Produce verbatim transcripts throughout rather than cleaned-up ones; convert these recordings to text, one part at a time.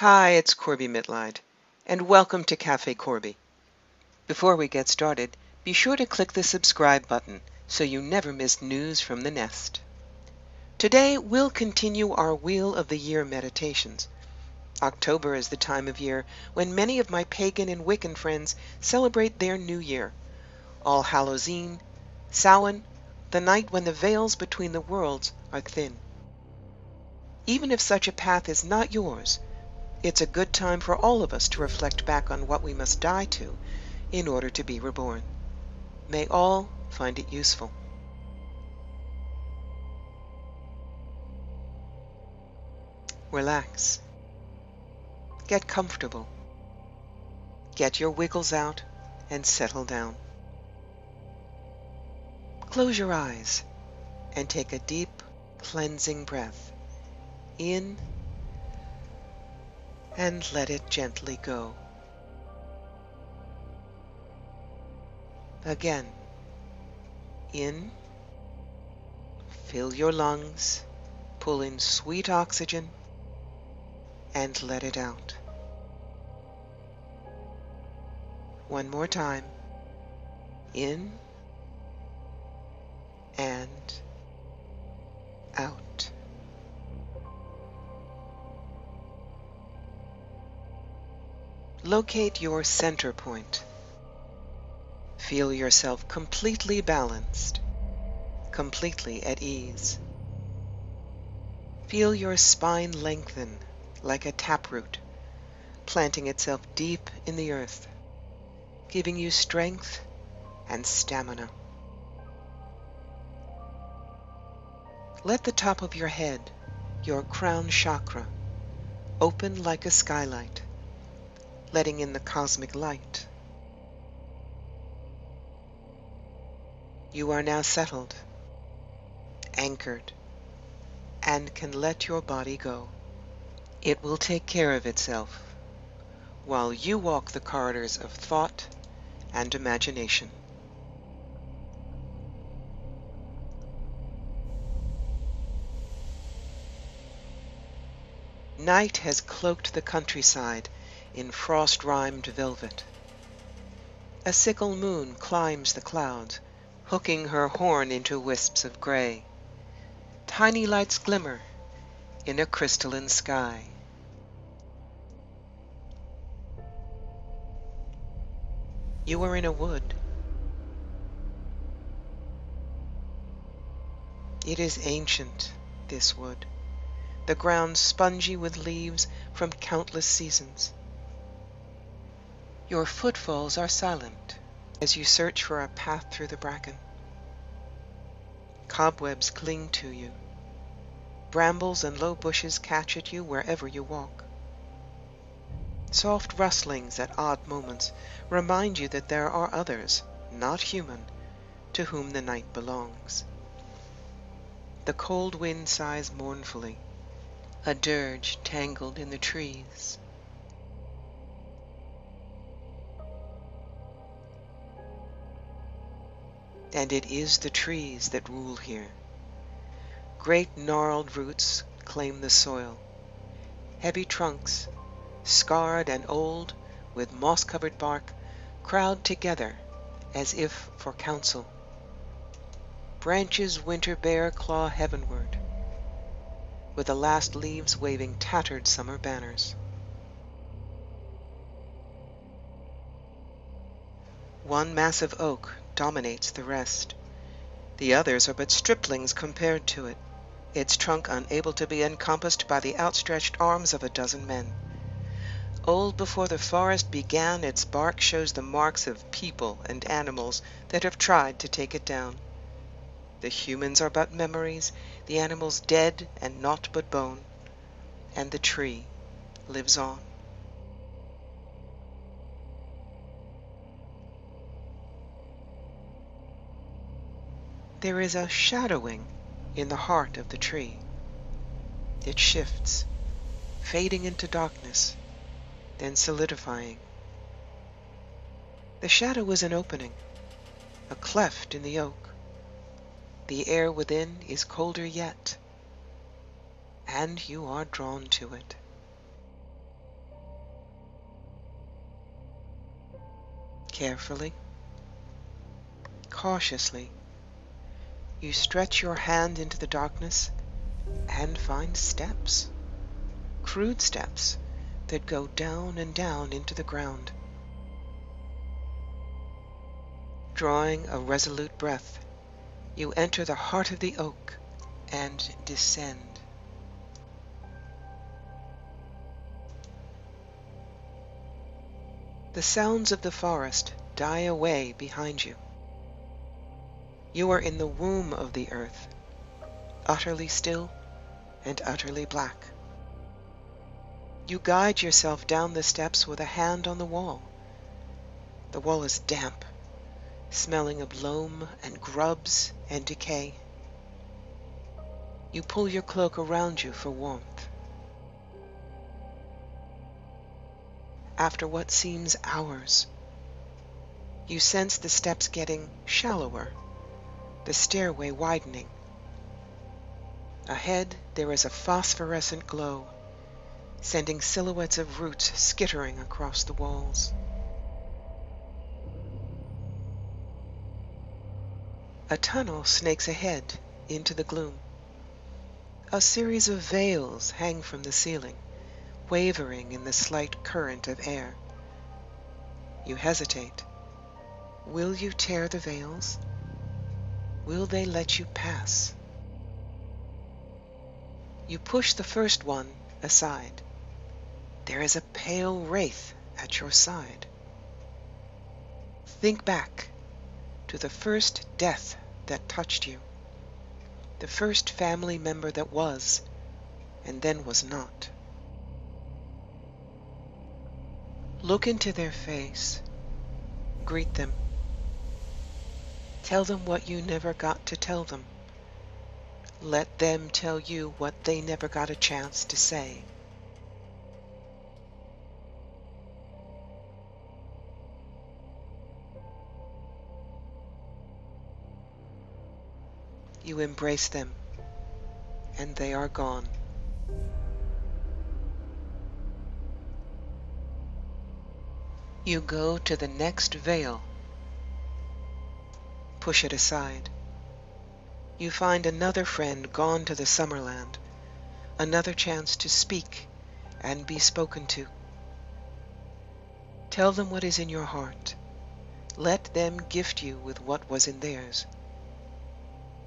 Hi, it's Corbie Mitleid, and welcome to Café Corby. Before we get started, be sure to click the subscribe button so you never miss news from the nest. Today we'll continue our Wheel of the Year meditations. October is the time of year when many of my pagan and Wiccan friends celebrate their new year. All Hallows' Eve, Samhain, the night when the veils between the worlds are thin. Even if such a path is not yours, it's a good time for all of us to reflect back on what we must die to in order to be reborn. May all find it useful. Relax. Get comfortable. Get your wiggles out and settle down. Close your eyes and take a deep, cleansing breath in and let it gently go. Again, in, fill your lungs, pull in sweet oxygen, and let it out. One more time, in and out. Locate your center point. Feel yourself completely balanced, completely at ease. Feel your spine lengthen like a taproot, planting itself deep in the earth, giving you strength and stamina. Let the top of your head, your crown chakra, open like a skylight, letting in the cosmic light. You are now settled, anchored, and can let your body go. It will take care of itself while you walk the corridors of thought and imagination. Night has cloaked the countryside in frost-rimed velvet. A sickle moon climbs the clouds, hooking her horn into wisps of gray. Tiny lights glimmer in a crystalline sky. You are in a wood. It is ancient, this wood, the ground spongy with leaves from countless seasons. Your footfalls are silent as you search for a path through the bracken. Cobwebs cling to you. Brambles and low bushes catch at you wherever you walk. Soft rustlings at odd moments remind you that there are others, not human, to whom the night belongs. The cold wind sighs mournfully, a dirge tangled in the trees. And it is the trees that rule here. Great gnarled roots claim the soil. Heavy trunks, scarred and old, with moss-covered bark, crowd together as if for counsel. Branches winter bare claw heavenward, with the last leaves waving tattered summer banners. One massive oak dominates the rest. The others are but striplings compared to it, its trunk unable to be encompassed by the outstretched arms of a dozen men. Old before the forest began, its bark shows the marks of people and animals that have tried to take it down. The humans are but memories, the animals dead and naught but bone, and the tree lives on. There is a shadowing in the heart of the tree. It shifts, fading into darkness, then solidifying. The shadow is an opening, a cleft in the oak. The air within is colder yet, and you are drawn to it. Carefully, cautiously, you stretch your hand into the darkness and find steps, crude steps that go down and down into the ground. Drawing a resolute breath, you enter the heart of the oak and descend. The sounds of the forest die away behind you. You are in the womb of the earth, utterly still and utterly black. You guide yourself down the steps with a hand on the wall. The wall is damp, smelling of loam and grubs and decay. You pull your cloak around you for warmth. After what seems hours, you sense the steps getting shallower, the stairway widening. Ahead there is a phosphorescent glow, sending silhouettes of roots skittering across the walls. A tunnel snakes ahead into the gloom. A series of veils hang from the ceiling, wavering in the slight current of air. You hesitate. Will you tear the veils? Will they let you pass? You push the first one aside. There is a pale wraith at your side. Think back to the first death that touched you, the first family member that was and then was not. Look into their face. Greet them. Tell them what you never got to tell them. Let them tell you what they never got a chance to say. You embrace them, and they are gone. You go to the next veil. Push it aside. You find another friend gone to the Summerland, another chance to speak and be spoken to. Tell them what is in your heart. Let them gift you with what was in theirs.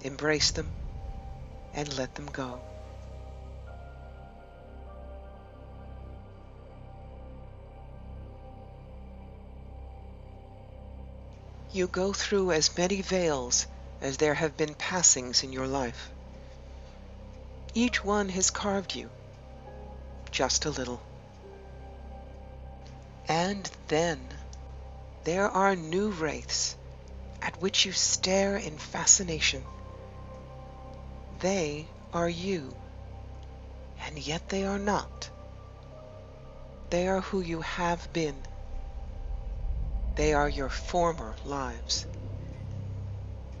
Embrace them and let them go. You go through as many veils as there have been passings in your life. Each one has carved you, just a little. And then there are new wraiths at which you stare in fascination. They are you, and yet they are not. They are who you have been. They are your former lives.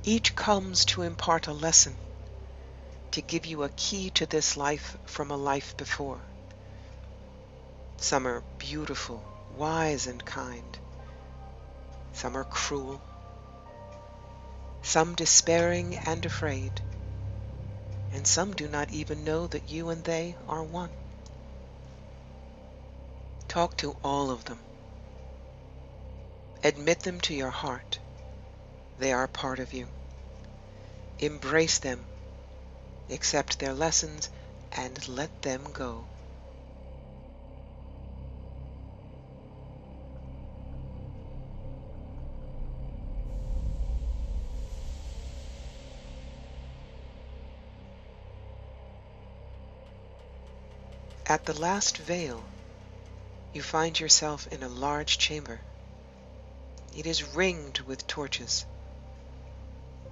Each comes to impart a lesson, to give you a key to this life from a life before. Some are beautiful, wise, and kind. Some are cruel. Some despairing and afraid. And some do not even know that you and they are one. Talk to all of them. Admit them to your heart. They are part of you. Embrace them, accept their lessons, and let them go. At the last veil, you find yourself in a large chamber. It is ringed with torches,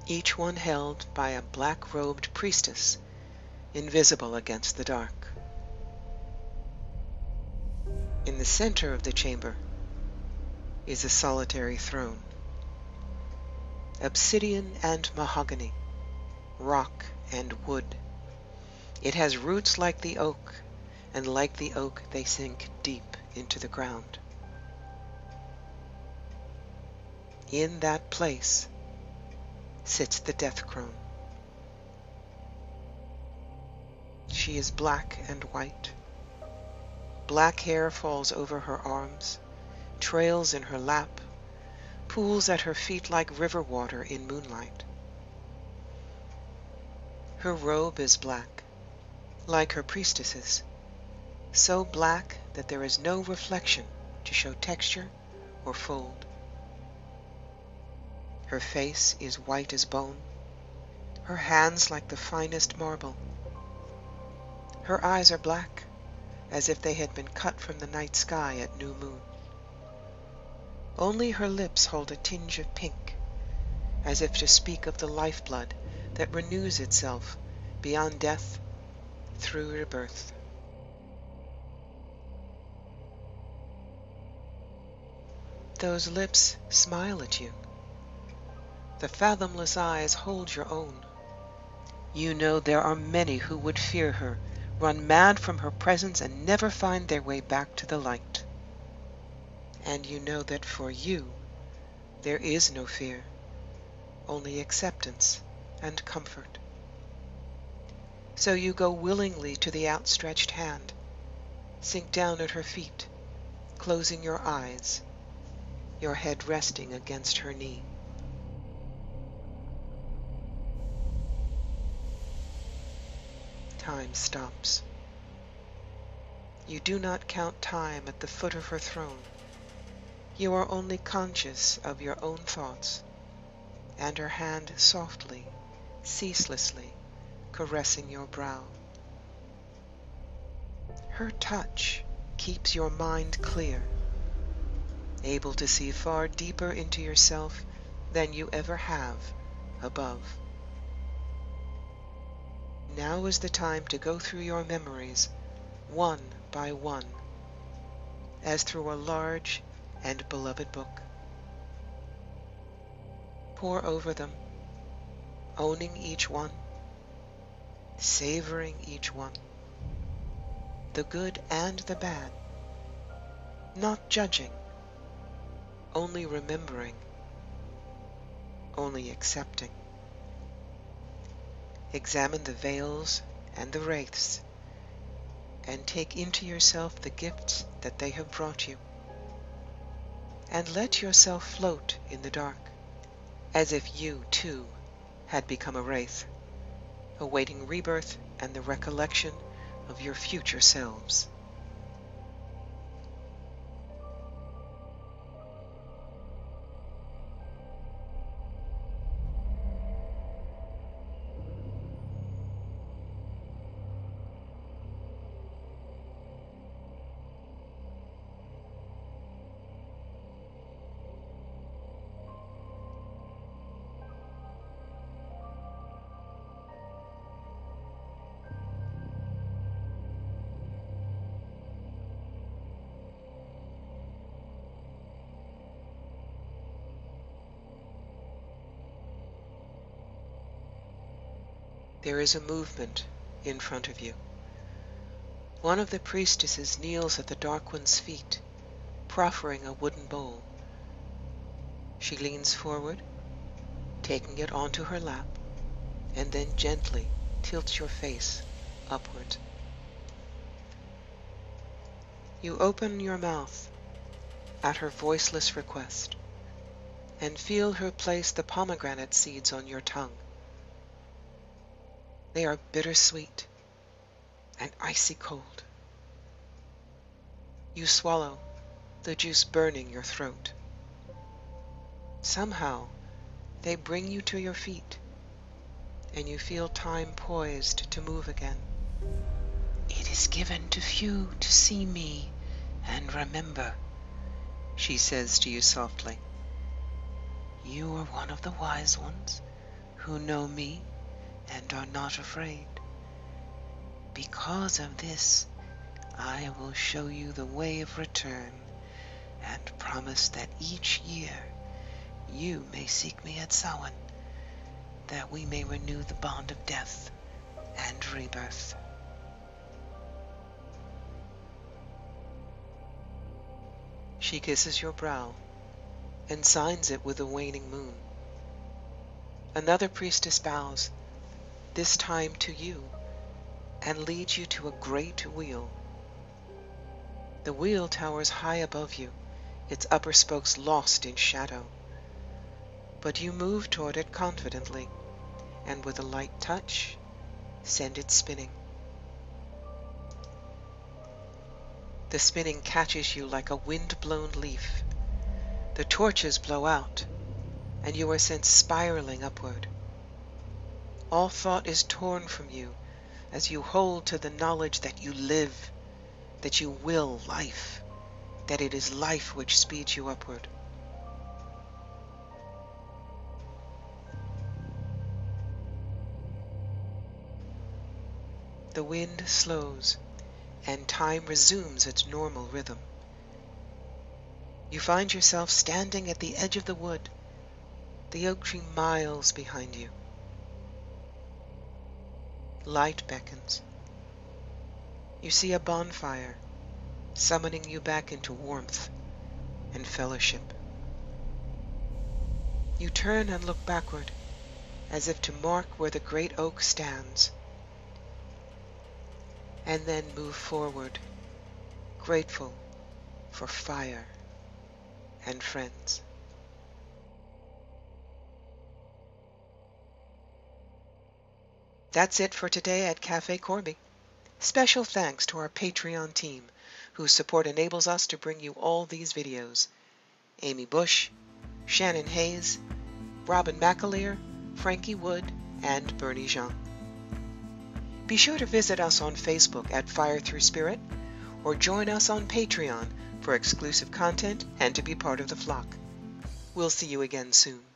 each one held by a black-robed priestess, invisible against the dark. In the center of the chamber is a solitary throne. Obsidian and mahogany, rock and wood. It has roots like the oak, and like the oak they sink deep into the ground. In that place sits the death crone. She is black and white. Black hair falls over her arms, trails in her lap, pools at her feet like river water in moonlight. Her robe is black, like her priestess's, so black that there is no reflection to show texture or fold. Her face is white as bone, her hands like the finest marble. Her eyes are black, as if they had been cut from the night sky at new moon. Only her lips hold a tinge of pink, as if to speak of the lifeblood that renews itself beyond death through rebirth. Those lips smile at you. The fathomless eyes hold your own. You know there are many who would fear her, run mad from her presence, and never find their way back to the light. And you know that for you there is no fear, only acceptance and comfort. So you go willingly to the outstretched hand, sink down at her feet, closing your eyes, your head resting against her knee. Time stops. You do not count time at the foot of her throne. You are only conscious of your own thoughts, and her hand softly, ceaselessly, caressing your brow. Her touch keeps your mind clear, able to see far deeper into yourself than you ever have above. Now is the time to go through your memories, one by one, as through a large and beloved book. Pore over them, owning each one, savoring each one, the good and the bad, not judging, only remembering, only accepting. Examine the veils and the wraiths, and take into yourself the gifts that they have brought you. And let yourself float in the dark, as if you, too, had become a wraith, awaiting rebirth and the recollection of your future selves. There is a movement in front of you. One of the priestesses kneels at the Dark One's feet, proffering a wooden bowl. She leans forward, taking it onto her lap, and then gently tilts your face upward. You open your mouth at her voiceless request, and feel her place the pomegranate seeds on your tongue. They are bittersweet and icy cold. You swallow, the juice burning your throat. Somehow, they bring you to your feet, and you feel time poised to move again. "It is given to few to see me and remember," she says to you softly. "You are one of the wise ones who know me and are not afraid. Because of this, I will show you the way of return and promise that each year you may seek me at Samhain, that we may renew the bond of death and rebirth." She kisses your brow and signs it with a waning moon. Another priestess bows, this time to you, and leads you to a great wheel. The wheel towers high above you, its upper spokes lost in shadow. But you move toward it confidently, and with a light touch, send it spinning. The spinning catches you like a wind-blown leaf. The torches blow out, and you are sent spiraling upward. All thought is torn from you as you hold to the knowledge that you live, that you will life, that it is life which speeds you upward. The wind slows, and time resumes its normal rhythm. You find yourself standing at the edge of the wood, the oak tree miles behind you. Light beckons. You see a bonfire, summoning you back into warmth and fellowship. You turn and look backward, as if to mark where the great oak stands, and then move forward, grateful for fire and friends. That's it for today at Café Corby. Special thanks to our Patreon team, whose support enables us to bring you all these videos. Amy Bush, Shannon Hayes, Robin McAleer, Frankie Wood, and Bernie Jean. Be sure to visit us on Facebook at Fire Through Spirit, or join us on Patreon for exclusive content and to be part of the flock. We'll see you again soon.